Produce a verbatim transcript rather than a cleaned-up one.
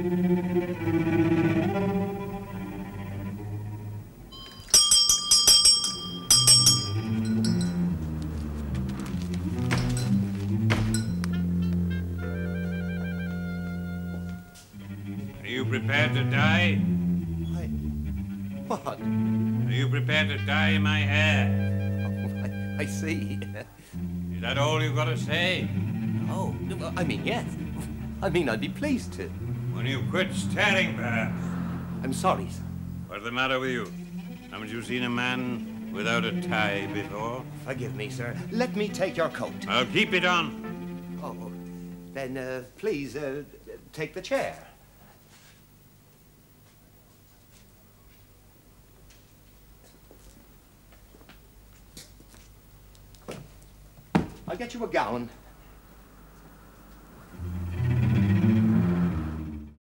Are you prepared to die? I... What? Are you prepared to dye my hair? Oh, I, I see. Is that all you've got to say? Oh, no, I mean, yes. I mean, I'd be pleased to. When you quit staring, perhaps. I'm sorry, sir. What's the matter with you? Haven't you seen a man without a tie before? Forgive me, sir. Let me take your coat. I'll keep it on. Oh, then uh, please uh, take the chair. I'll get you a gown.